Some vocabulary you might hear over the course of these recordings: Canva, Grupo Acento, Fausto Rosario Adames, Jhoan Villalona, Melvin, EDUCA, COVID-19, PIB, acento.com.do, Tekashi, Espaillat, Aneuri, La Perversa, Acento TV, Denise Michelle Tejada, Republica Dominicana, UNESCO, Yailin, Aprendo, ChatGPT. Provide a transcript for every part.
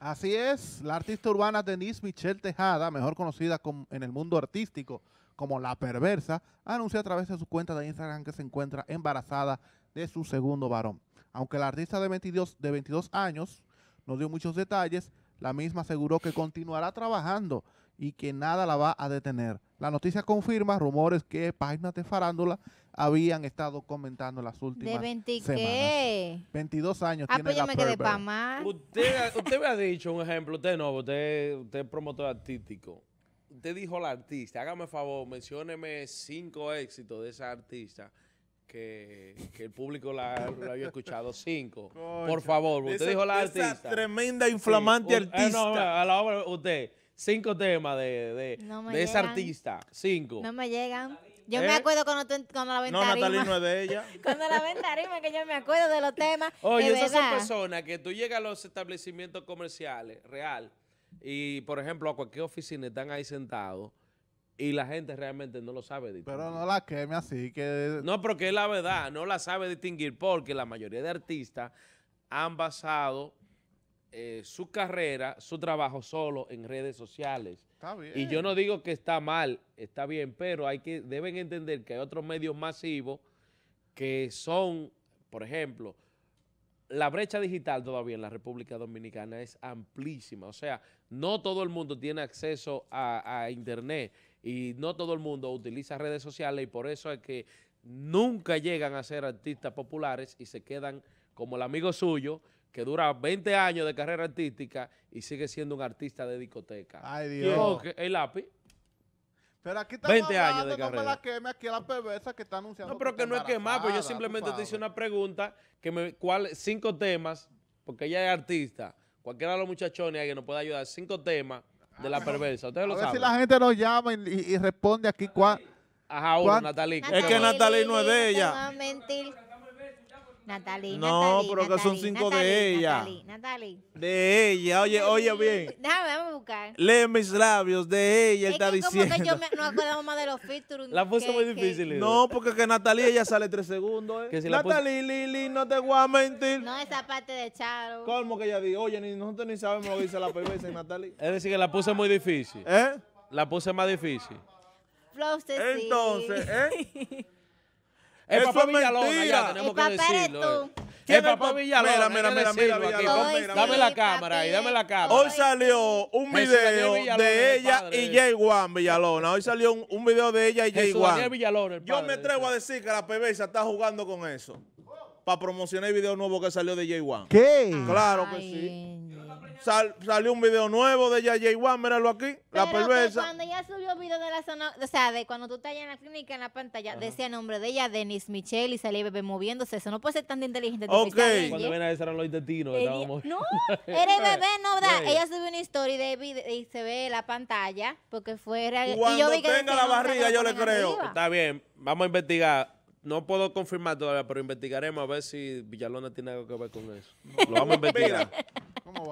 Así es, la artista urbana Denise Michelle Tejada, mejor conocida en el mundo artístico como La Perversa, anunció a través de su cuenta de Instagram que se encuentra embarazada de su segundo varón. Aunque la artista de 22 años no dio muchos detalles, la misma aseguró que continuará trabajando y que nada la va a detener. La noticia confirma rumores que páginas de farándula habían estado comentando en las últimas semanas. 22 años tiene la Perversa. Usted me ha dicho un ejemplo, usted es promotor artístico. Usted dijo a la artista, hágame favor, mencióneme 5 éxitos de esa artista que el público la había escuchado. 5. Concha, por favor, usted dijo a la artista. Esa tremenda, inflamante artista. No, a la obra, usted. 5 temas de esa artista. 5. No me llegan. Yo me acuerdo cuando la ventarima. No, Natalí no es de ella. Cuando la ventarima, que yo me acuerdo de los temas. Oye, esas son personas que tú llegas a los establecimientos comerciales, real, y por ejemplo a cualquier oficina están ahí sentados y la gente realmente no lo sabe distinguir. Pero no la queme así que... No, porque es la verdad, no la sabe distinguir porque la mayoría de artistas han basado su carrera, su trabajo solo en redes sociales. Está bien. Y yo no digo que está mal, está bien, pero deben entender que hay otros medios masivos que son, por ejemplo, la brecha digital todavía en la República Dominicana es amplísima, o sea, no todo el mundo tiene acceso a internet y no todo el mundo utiliza redes sociales y por eso es que nunca llegan a ser artistas populares y se quedan como el amigo suyo que dura 20 años de carrera artística y sigue siendo un artista de discoteca. Ay, Dios. El lápiz. Pero aquí estamos 20 años de carrera. No me la queme, aquí la Perversa que está anunciando. No, pero que no es quemar, pues yo simplemente te hice una pregunta, 5 temas, porque ella es artista, cualquiera de los muchachones que nos pueda ayudar, 5 temas de La Perversa, ustedes lo saben. A ver si la gente nos llama y responde aquí cuál. Ajá, uno, Natalí. Es que Natalí no es de ella. No, mentir. Natalí, no, pero que son 5 de ella. Natalí. De ella, oye bien. Déjame buscar. Lee mis labios, de ella está diciendo. Es que como que yo no acordaba más de los featuring. La puse muy difícil. No, porque que Natalí, ella sale 3 segundos. Natalí, Lili, no te voy a mentir. No, esa parte de Charo. ¿Cómo que ella dijo? Oye, nosotros ni sabemos lo que dice La Perversa en Natalí. Es decir, que la puse muy difícil. ¿Eh? La puse más difícil. Entonces, ¿eh? El papá Villalona, ya tenemos que decirlo. El papá Villalona, mira. Dame la cámara ahí, dame la cámara. Hoy salió un video de ella y Jhoan Villalona. Hoy salió un video de ella y Jhoan. Yo me atrevo a decir que La Perversa está jugando con eso. Para promocionar el video nuevo que salió de Jhoan. ¿Qué? Claro que sí. Salió un video nuevo de Jhoan, míralo aquí, La Perversa. Cuando ella subió video de la zona, o sea, de cuando tú estás allá en la clínica, en la pantalla, decía el nombre de ella, Denise Michelle, y salía Bebé moviéndose. Eso no puede ser tan de inteligente. Ok. Cuando ven a esos eran los intestinos. No, era el Bebé, no, ¿verdad? Ella subió una story y se ve la pantalla, porque fue real. Cuando tenga la barriga, yo le creo. Está bien, vamos a investigar. No puedo confirmar todavía, pero investigaremos a ver si Villalona tiene algo que ver con eso. Lo vamos a investigar.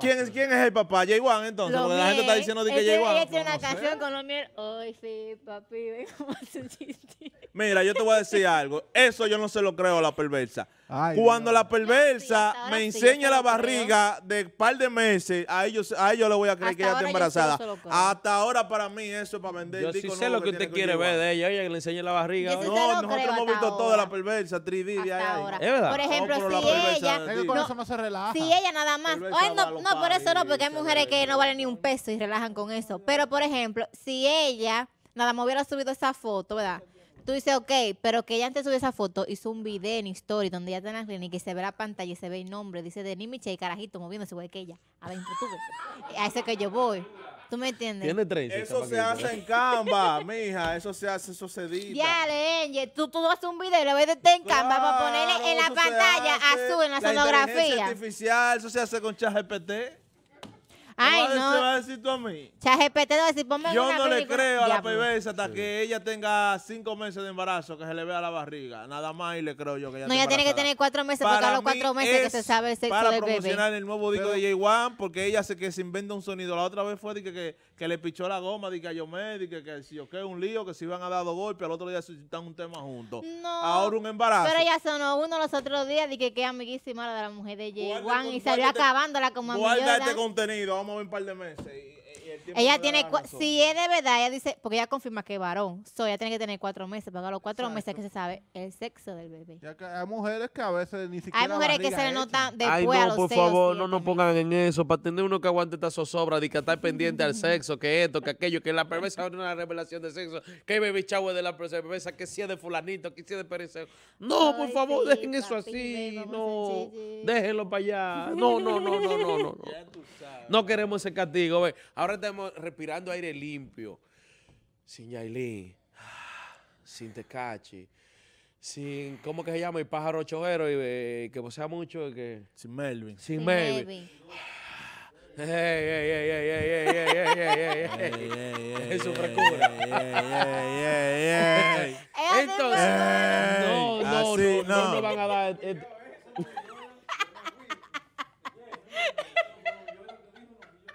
¿Quién es el papá? Jhoan, entonces. Porque la gente está diciendo de que Jhoan. Ella tiene una canción con los miel. Hoy sí, papi, ven cómo se chiste. Mira, yo te voy a decir algo. Eso yo no se lo creo a La Perversa. Ay, cuando La Perversa me enseña la barriga de un par de meses, a ellos le voy a creer que ella está embarazada. Hasta ahora para mí eso es para vender. Yo sí sé lo que usted quiere ver de ella, que le enseñe la barriga. No, nosotros hemos visto toda La Perversa, 3D de ahí. Es verdad. Por ejemplo, si ella nada más. No, por eso no, porque hay mujeres que no valen ni un peso y relajan con eso. Pero, por ejemplo, si ella nada más hubiera subido esa foto, ¿verdad? Tú dices, ok, pero que ella antes subió esa foto, hizo un video en story donde ella está en la clínica y se ve la pantalla y se ve el nombre. Dice, Denise Michelle, carajito, moviéndose, igual que ella. Adentro tú. A eso que yo voy. ¿Tú me entiendes? Tiene 13. Eso se hace en Canva, mija. Eso se hace, eso se edita. Ya, Lenye, tú haces un video y lo ves desde en Canva para ponerle en la pantalla azul, en la sonografía. Inteligencia artificial, eso se hace con ChatGPT. Ay, no. ¿Qué vas a decir tú a mí? ChatGPT te va a decir, ponme yo una no película. Le creo a la perversa hasta que ella tenga 5 meses de embarazo, que se le vea la barriga. Nada más y le creo yo que ella no, ella tiene que tener 4 meses, porque a los 4 meses que se sabe el sexo del bebé. Para promocionar el nuevo disco de Jhoan, porque ella se, que se inventa un sonido. La otra vez fue de que le pichó la goma, de que a Yomé, de que si yo que un lío, que se iban a dar 2 golpes, al otro día suscitan un tema juntos. No. Ahora un embarazo. Pero ella sonó uno los otros días, de que es amiguísima la de la mujer de Jhoan y salió acabándola como amiga. Guarda este contenido, vamos a ver un par de meses. Y el tiempo ella tiene, si es de verdad, ella dice, porque ella confirma que es varón, ella tiene que tener 4 meses, porque a los 4 meses que se sabe el sexo del bebé. Ya que hay mujeres que a veces ni siquiera. Hay mujeres que se le notan después. Ay, no, a los por favor, no nos pongan en eso, para tener uno que aguante esta zozobra, de que estar pendiente al sexo, que esto, que aquello, que la perversa ahora una revelación de sexo, que bebé chavo de la perversa, que si es de fulanito, que si es de pereceo. No, ay, por favor, sí, dejen eso así, no, déjenlo para allá. No. Ya tú sabes. No queremos ese castigo, ve. Ahora estamos respirando aire limpio, sin Yailin, sin Tekashi, sin, ¿cómo que se llama? El pájaro chojero, y que posea mucho, y que... Sin Melvin. Sin Melvin. Es su frescura. Entonces, no me van a dar...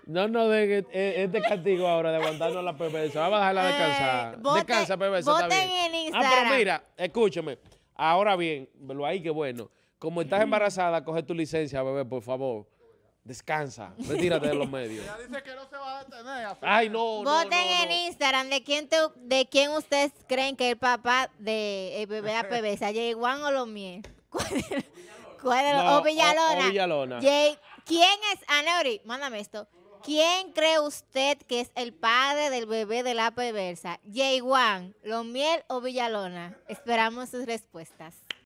No, no, este castigo ahora de aguantarnos a la perversa. Vamos a dejarla descansar. Descansa, perversa, está bien. Pero mira, escúchame. Ahora bien, velo ahí, que bueno. Como estás embarazada, coge tu licencia, bebé, por favor. Descansa, retírate de los medios. Ella dice que no se va a detener. Ay, no, no. Voten en Instagram de quién ustedes creen que es el papá del bebé a perversa. ¿Jhoan o Lomier? ¿O Villalona? Villalona. ¿Quién es? Aneuri, mándame esto. ¿Quién cree usted que es el padre del bebé de la perversa? ¿Jhoan, Lomier o Villalona? Esperamos sus respuestas.